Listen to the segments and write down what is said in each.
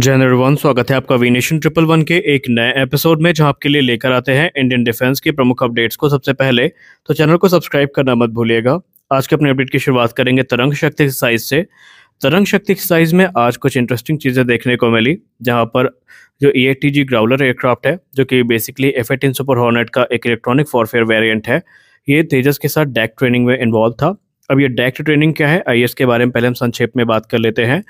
Jain one, स्वागत है आपका वीनेशन ट्रिपल वन के एक नए एपिसोड में, जहां आपके लिए लेकर आते हैं इंडियन डिफेंस की प्रमुख अपडेट्स को। सबसे पहले तो चैनल को सब्सक्राइब करना मत भूलिएगा। आज के अपने अपडेट की शुरुआत करेंगे तरंग शक्ति एक्सरसाइज से। तरंग शक्ति एक्सरसाइज में आज कुछ इंटरेस्टिंग चीज़ें देखने को मिली, जहाँ पर जो EA-18G ग्राउलर एयरक्राफ्ट है, जो कि बेसिकली F-18 सुपर हॉर्नेट का एक इलेक्ट्रॉनिक फॉरफेयर वेरिएंट है, ये तेजस के साथ डैक्ट ट्रेनिंग में इन्वॉल्व था। अब ये डैक्ट ट्रेनिंग क्या है, आईएस के बारे में पहले हम संक्षेप में बात कर लेते हैं।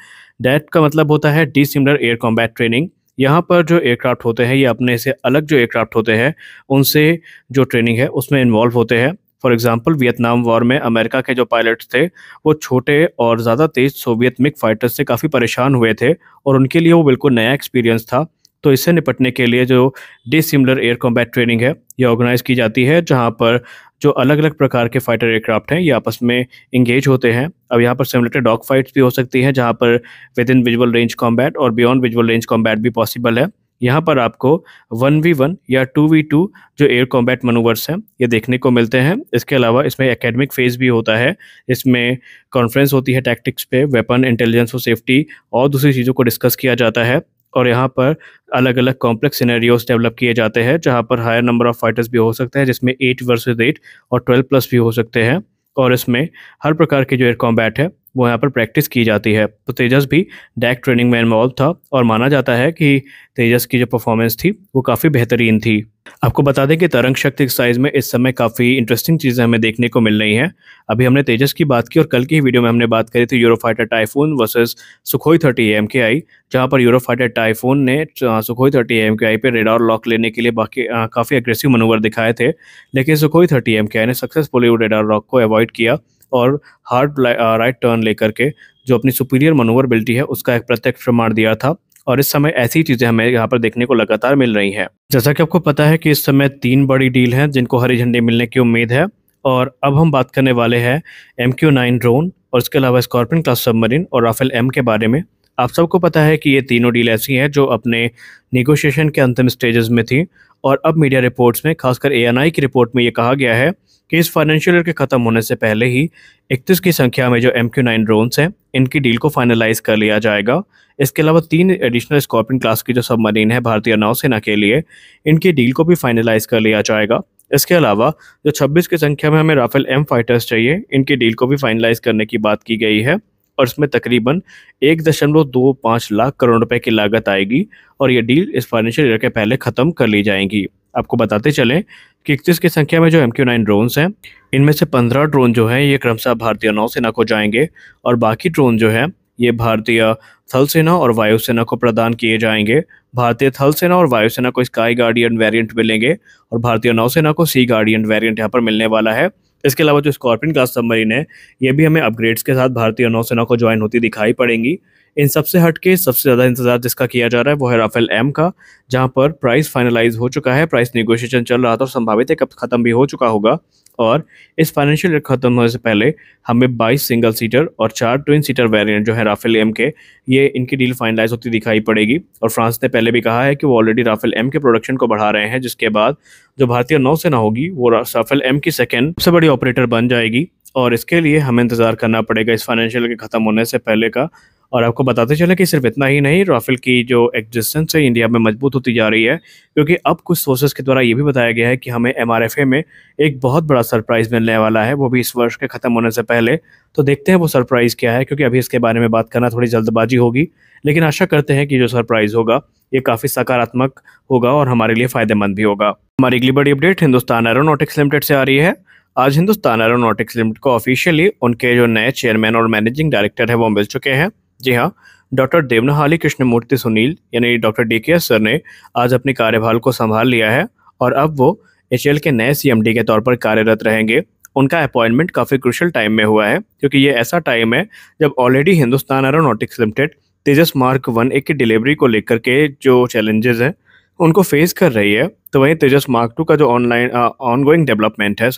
डैक्ट का मतलब होता है डिसिमिलर एयर कॉम्बैट ट्रेनिंग। यहाँ पर जो एयरक्राफ्ट होते हैं, ये अपने से अलग जो एयरक्राफ्ट होते हैं उनसे जो ट्रेनिंग है उसमें इन्वॉल्व होते हैं। फॉर एग्जाम्पल, वियतनाम वॉर में अमेरिका के जो पायलट्स थे वो छोटे और ज़्यादा तेज सोवियत मिग फाइटर्स से काफ़ी परेशान हुए थे और उनके लिए वो बिल्कुल नया एक्सपीरियंस था। तो इससे निपटने के लिए जो डिसिमिलर एयर कॉम्बैट ट्रेनिंग है ये ऑर्गेनाइज की जाती है, जहाँ पर जो अलग अलग प्रकार के फाइटर एयरक्राफ्ट हैं ये आपस में इंगेज होते हैं। अब यहाँ पर सिमुलेटेड डॉग फाइट्स भी हो सकती हैं, जहाँ पर within visual range combat और बियॉन्ड विजुअल रेंज कॉम्बैट भी पॉसिबल है। यहाँ पर आपको 1v1 या 2v2 जो एयर कॉम्बैट मनूवर्स हैं ये देखने को मिलते हैं। इसके अलावा इसमें एकेडमिक फेज भी होता है, इसमें कॉन्फ्रेंस होती है टैक्टिक्स पे, वेपन, इंटेलिजेंस और सेफ्टी और दूसरी चीज़ों को डिस्कस किया जाता है। और यहाँ पर अलग अलग कॉम्प्लेक्स सिनेरियोस डेवलप किए जाते हैं, जहाँ पर हायर नंबर ऑफ फाइटर्स भी हो सकते हैं, जिसमें 8 वर्सेस 8 और 12+ भी हो सकते हैं। और इसमें हर प्रकार के जो एयर कॉम्बैट है वो यहाँ पर प्रैक्टिस की जाती है। तो तेजस भी डैक ट्रेनिंग में इन्वॉल्व था और माना जाता है कि तेजस की जो परफॉर्मेंस थी वो काफ़ी बेहतरीन थी। आपको बता दें कि तरंग शक्ति एक्सरसाइज में इस समय काफ़ी इंटरेस्टिंग चीज़ें हमें देखने को मिल रही हैं। अभी हमने तेजस की बात की और कल की वीडियो में हमने बात करी थी Eurofighter Typhoon versus Sukhoi 30 MKI, जहाँ पर यूरोफाइटर टाइफून ने सुखोई 30 MKI पर रेडार लॉक लेने के लिए काफ़ी एग्रेसिव मनूवर दिखाए थे, लेकिन सुखोई 30 MKI ने सक्सेसफुली वो रेडार लॉक को अवॉइड किया और हार्ड राइट टर्न लेकर के जो अपनी सुपीरियर मनूवरबिलिटी है उसका एक प्रत्यक्ष प्रमाण दिया था। और इस समय ऐसी चीज़ें हमें यहाँ पर देखने को लगातार मिल रही हैं। जैसा कि आपको पता है कि इस समय 3 बड़ी डील हैं जिनको हरी झंडी मिलने की उम्मीद है। और अब हम बात करने वाले हैं MQ-9 ड्रोन और इसके अलावा स्कॉर्पियन क्लास सबमरीन और राफेल M के बारे में। आप सबको पता है कि ये तीनों डील ऐसी हैं जो अपने निगोशिएशन के अंतिम स्टेजेस में थी। और अब मीडिया रिपोर्ट्स में, खासकर ANI की रिपोर्ट में, ये कहा गया है कि इस फाइनेंशियल ईयर के ख़त्म होने से पहले ही 31 की संख्या में जो MQ-9 ड्रोन्स हैं इनकी डील को फाइनलाइज कर लिया जाएगा। इसके अलावा 3 एडिशनल स्कॉर्पियन क्लास की जो सबमरीन है भारतीय नौसेना के लिए, इनकी डील को भी फाइनलाइज कर लिया जाएगा। इसके अलावा जो 26 की संख्या में हमें राफेल M फाइटर्स चाहिए, इनकी डील को भी फाइनलाइज करने की बात की गई है और इसमें तकरीबन 1.25 लाख करोड़ रुपए की लागत आएगी और ये डील इस फाइनेंशियल ईयर के पहले ख़त्म कर ली जाएंगी। आपको बताते चलें कि 31 की संख्या में जो MQ-9 ड्रोन्स हैं इनमें से 15 ड्रोन जो हैं ये क्रमशः भारतीय नौसेना को जाएंगे और बाकी ड्रोन जो हैं ये भारतीय थल सेना और वायुसेना को प्रदान किए जाएंगे। भारतीय थल सेना और वायुसेना को स्काई गार्डियन वेरिएंट मिलेंगे और भारतीय नौसेना को सी गार्डियन वेरिएंट यहाँ पर मिलने वाला है। इसके अलावा जो स्कॉर्पियन क्लास सबमरीन है ये भी हमें अपग्रेड्स के साथ भारतीय नौसेना को ज्वाइन होती दिखाई पड़ेंगी। इन सबसे हटके सबसे ज़्यादा इंतजार जिसका किया जा रहा है वो है राफेल M का, जहां पर प्राइस फाइनलाइज हो चुका है, प्राइस नेगोशिएशन चल रहा था और संभावित है कब ख़त्म भी हो चुका होगा। और इस फाइनेंशियल ईयर ख़त्म होने से पहले हमें 22 सिंगल सीटर और 4 ट्विन सीटर वेरिएंट जो है राफेल M के, ये इनकी डील फाइनलाइज होती दिखाई पड़ेगी। और फ्रांस ने पहले भी कहा है कि वो ऑलरेडी राफेल M के प्रोडक्शन को बढ़ा रहे हैं, जिसके बाद जो भारतीय नौसेना होगी वो राफेल M की सेकेंड सबसे बड़ी ऑपरेटर बन जाएगी। और इसके लिए हमें इंतज़ार करना पड़ेगा इस फाइनेंशियल ईयर के ख़त्म होने से पहले का। और आपको बताते चले कि सिर्फ इतना ही नहीं, राफेल की जो एग्जिस्टेंस है इंडिया में मजबूत होती जा रही है, क्योंकि अब कुछ सोर्सेज के द्वारा ये भी बताया गया है कि हमें MRFA में एक बहुत बड़ा सरप्राइज़ मिलने वाला है, वो भी इस वर्ष के ख़त्म होने से पहले। तो देखते हैं वो सरप्राइज़ क्या है, क्योंकि अभी इसके बारे में बात करना थोड़ी जल्दबाजी होगी, लेकिन आशा करते हैं कि जो सरप्राइज़ होगा ये काफ़ी सकारात्मक होगा और हमारे लिए फ़ायदेमंद भी होगा। हमारी अगली बड़ी अपडेट हिंदुस्तान एरोनॉटिक्स लिमिटेड से आ रही है। आज हिंदुस्तान एरोनॉटिक्स लिमिटेड को ऑफिशियली उनके जो नए चेयरमैन और मैनेजिंग डायरेक्टर है वो मिल चुके हैं। जी हाँ, डॉक्टर देवनाथ हाली कृष्णमूर्ति सुनील यानी डॉक्टर DKS सर ने आज अपने कार्यभार को संभाल लिया है और अब वो HL के नए CMD के तौर पर कार्यरत रहेंगे। उनका अपॉइंटमेंट काफ़ी क्रूशल टाइम में हुआ है, क्योंकि ये ऐसा टाइम है जब already Hindustan aeronautics limited Tejas Mark 1 की डिलीवरी को लेकर के जो चैलेंजेस हैं उनको फेस कर रही है। तो वहीं तेजस Mark 2 का जो ऑनगोइंग डेवलपमेंट है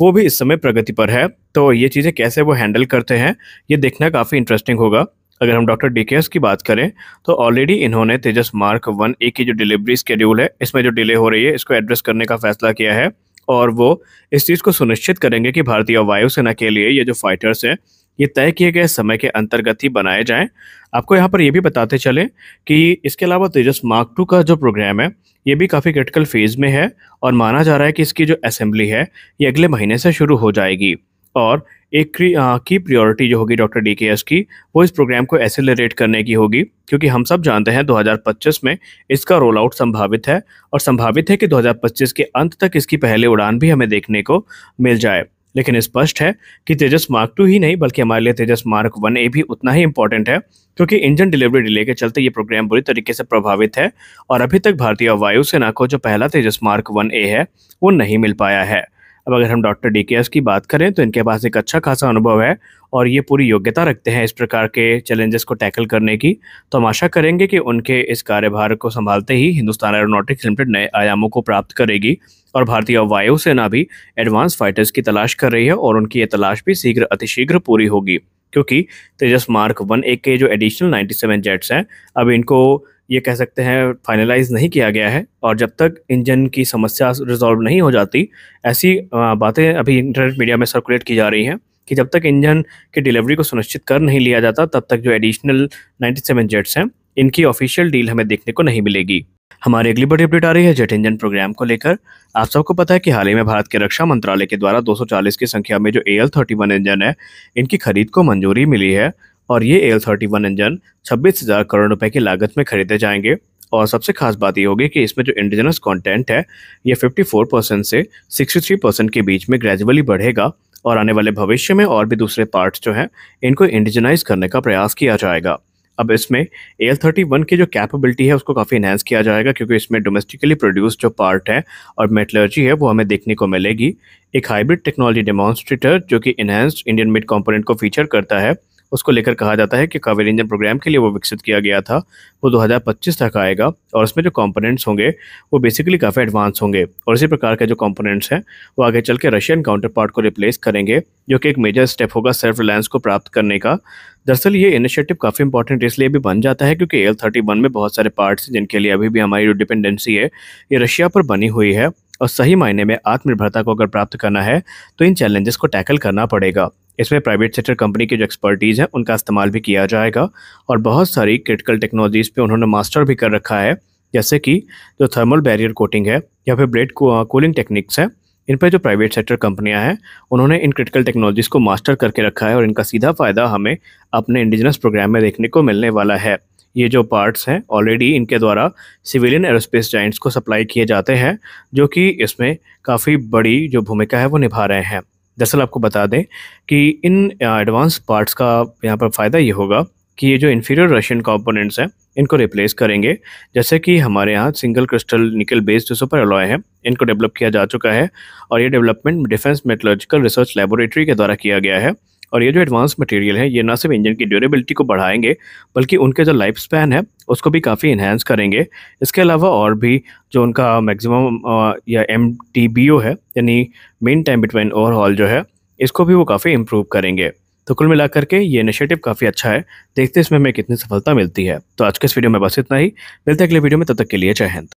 वो भी इस समय प्रगति पर है। तो ये चीज़ें कैसे वो हैंडल करते हैं ये देखना काफ़ी इंटरेस्टिंग होगा। अगर हम डॉक्टर DKS की बात करें तो ऑलरेडी इन्होंने तेजस Mark 1A की जो डिलीवरी स्केड्यूल है इसमें जो डिले हो रही है इसको एड्रेस करने का फैसला किया है और वो इस चीज़ को सुनिश्चित करेंगे कि भारतीय वायुसेना के लिए ये जो फाइटर्स हैं ये तय किए गए समय के अंतर्गत ही बनाए जाएं। आपको यहाँ पर ये भी बताते चलें कि इसके अलावा तेजस मार्क II का जो प्रोग्राम है ये भी काफ़ी क्रिटिकल फेज़ में है और माना जा रहा है कि इसकी जो असेंबली है ये अगले महीने से शुरू हो जाएगी और एक की प्रियोरिटी जो होगी डॉक्टर DKS की वो इस प्रोग्राम को एसेलरेट करने की होगी क्योंकि हम सब जानते हैं 2025 में इसका रोल आउट संभावित है और संभावित है कि 2025 के अंत तक इसकी पहले उड़ान भी हमें देखने को मिल जाए। लेकिन स्पष्ट है कि तेजस मार्क II ही नहीं बल्कि हमारे लिए तेजस मार्क 1A भी उतना ही इंपॉर्टेंट है क्योंकि इंजन डिलीवरी डिले के चलते ये प्रोग्राम बुरी तरीके से प्रभावित है और अभी तक भारतीय वायुसेना को जो पहला तेजस मार्क 1A है वो नहीं मिल पाया है। अब अगर हम डॉक्टर DKS की बात करें तो इनके पास एक अच्छा खासा अनुभव है और ये पूरी योग्यता रखते हैं इस प्रकार के चैलेंजेस को टैकल करने की, तो हम आशा करेंगे कि उनके इस कार्यभार को संभालते ही हिंदुस्तान एरोनॉटिक्स लिमिटेड नए आयामों को प्राप्त करेगी और भारतीय वायुसेना भी एडवांस फाइटर्स की तलाश कर रही है और उनकी ये तलाश भी शीघ्र अतिशीघ्र पूरी होगी क्योंकि तेजस मार्क 1A के जो एडिशनल 97 जेट्स हैं अब इनको ये कह सकते हैं फाइनलाइज नहीं किया गया है और जब तक इंजन की समस्या रिजॉल्व नहीं हो जाती, ऐसी बातें अभी इंटरनेट मीडिया में सर्कुलेट की जा रही हैं कि जब तक इंजन की डिलीवरी को सुनिश्चित कर नहीं लिया जाता तब तक जो एडिशनल 97 जेट्स हैं इनकी ऑफिशियल डील हमें देखने को नहीं मिलेगी। हमारी अगली बड़ी अपडेट आ रही है जेट इंजन प्रोग्राम को लेकर। आप सबको पता है कि हाल ही में भारत के रक्षा मंत्रालय के द्वारा 240 की संख्या में जो AL-31 इंजन है इनकी खरीद को मंजूरी मिली है और ये AL-31 इंजन 26,000 करोड़ रुपए की लागत में खरीदे जाएंगे और सबसे खास बात ये होगी कि इसमें जो इंडिजिनस कंटेंट है ये 54% से 63% के बीच में ग्रेजुअली बढ़ेगा और आने वाले भविष्य में और भी दूसरे पार्ट्स जो हैं इनको इंडिजनाइज करने का प्रयास किया जाएगा। अब इसमें AL-31 की जो कैपेबिलिटी है उसको काफ़ी इन्हेंस किया जाएगा क्योंकि इसमें डोमेस्टिकली प्रोड्यूस्ड जो पार्ट है और मेटलर्जी है वो हमें देखने को मिलेगी। एक हाइब्रिड टेक्नोलॉजी डेमॉन्स्ट्रेटर जो कि इन्हेंस्ड इंडियन मिड कंपोनेंट को फीचर करता है उसको लेकर कहा जाता है कि कावेरी इंजन प्रोग्राम के लिए वो विकसित किया गया था वो 2025 तक आएगा और उसमें जो कंपोनेंट्स होंगे वो बेसिकली काफ़ी एडवांस होंगे और इसी प्रकार के जो कंपोनेंट्स हैं वो आगे चल के रशियन काउंटर पार्ट को रिप्लेस करेंगे जो कि एक मेजर स्टेप होगा सेल्फ रिलायंस को प्राप्त करने का। दरअसल ये इनिशिएटिव काफ़ी इंपॉर्टेंट इसलिए भी बन जाता है क्योंकि AL-31 में बहुत सारे पार्ट्स जिनके लिए अभी भी हमारी जो डिपेंडेंसी है ये रशिया पर बनी हुई है और सही मायने में आत्मनिर्भरता को अगर प्राप्त करना है तो इन चैलेंजेस को टैकल करना पड़ेगा। इसमें प्राइवेट सेक्टर कंपनी की जो एक्सपर्टीज़ है उनका इस्तेमाल भी किया जाएगा और बहुत सारी क्रिटिकल टेक्नोलॉजीज़ पे उन्होंने मास्टर भी कर रखा है जैसे कि जो थर्मल बैरियर कोटिंग है या फिर ब्रेड कूलिंग टेक्निक्स हैं। इन पर जो प्राइवेट सेक्टर कंपनियां हैं उन्होंने इन क्रिटिकल टेक्नोलॉजीज़ को मास्टर करके रखा है और इनका सीधा फ़ायदा हमें अपने इंडिजिनस प्रोग्राम में देखने को मिलने वाला है। ये जो पार्ट्स हैं ऑलरेडी इनके द्वारा सिविलियन एरोस्पेस जाइंट्स को सप्लाई किए जाते हैं जो कि इसमें काफ़ी बड़ी जो भूमिका है वो निभा रहे हैं। दरअसल आपको बता दें कि इन एडवांस पार्ट्स का यहाँ पर फ़ायदा ये होगा कि ये जो इन्फीरियर रशियन कंपोनेंट्स हैं इनको रिप्लेस करेंगे जैसे कि हमारे यहाँ सिंगल क्रिस्टल निकल बेस्ड जो सुपर अलॉय हैं इनको डेवलप किया जा चुका है और ये development defence metallurgical research laboratory के द्वारा किया गया है और ये जो एडवांस मटेरियल है ये ना सिर्फ इंजन की ड्यूरेबिलिटी को बढ़ाएंगे बल्कि उनके जो लाइफ स्पैन है उसको भी काफ़ी इन्हेंस करेंगे। इसके अलावा और भी जो उनका मैक्सिमम या MTBO है यानी मीन टाइम बिटवीन ओवरहॉल जो है इसको भी वो काफ़ी इम्प्रूव करेंगे। तो कुल मिलाकर के ये इनिशिएटिव काफ़ी अच्छा है, देखते हैं इसमें हमें कितनी सफलता मिलती है। तो आज के इस वीडियो में बस इतना ही, मिलते हैं अगले वीडियो में, तब तक के लिए जय हिंद।